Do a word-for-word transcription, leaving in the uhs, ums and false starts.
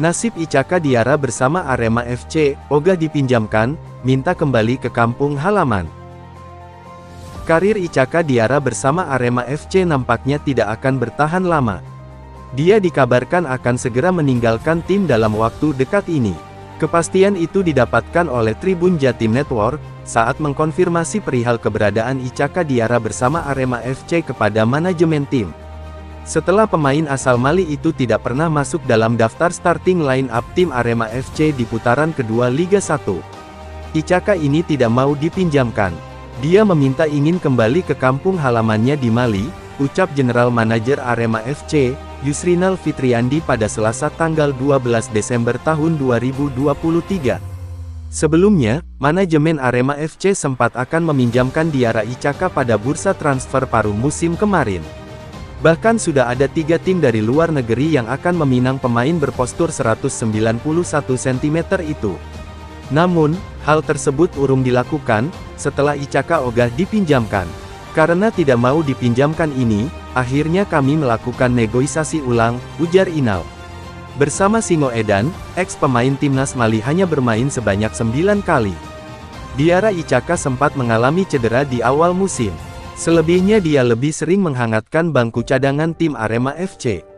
Nasib Ichaka Diarra bersama Arema F C, ogah dipinjamkan, minta kembali ke kampung halaman. Karir Ichaka Diarra bersama Arema F C nampaknya tidak akan bertahan lama. Dia dikabarkan akan segera meninggalkan tim dalam waktu dekat ini. Kepastian itu didapatkan oleh Tribun Jatim Network, saat mengkonfirmasi perihal keberadaan Ichaka Diarra bersama Arema F C kepada manajemen tim. Setelah pemain asal Mali itu tidak pernah masuk dalam daftar starting line-up tim Arema F C di putaran kedua Liga satu. Ichaka ini tidak mau dipinjamkan. Dia meminta ingin kembali ke kampung halamannya di Mali, ucap General Manajer Arema F C, Yusrinal Fitriandi pada Selasa tanggal dua belas Desember tahun dua ribu dua puluh tiga. Sebelumnya, manajemen Arema F C sempat akan meminjamkan Diarra Ichaka pada bursa transfer paruh musim kemarin. Bahkan sudah ada tiga tim dari luar negeri yang akan meminang pemain berpostur seratus sembilan puluh satu sentimeter itu. Namun, hal tersebut urung dilakukan, setelah Ichaka ogah dipinjamkan. Karena tidak mau dipinjamkan ini, akhirnya kami melakukan negosiasi ulang, ujar Inal. Bersama Singo Edan, eks pemain timnas Mali hanya bermain sebanyak sembilan kali. Diarra Ichaka sempat mengalami cedera di awal musim. Selebihnya dia lebih sering menghangatkan bangku cadangan tim Arema F C.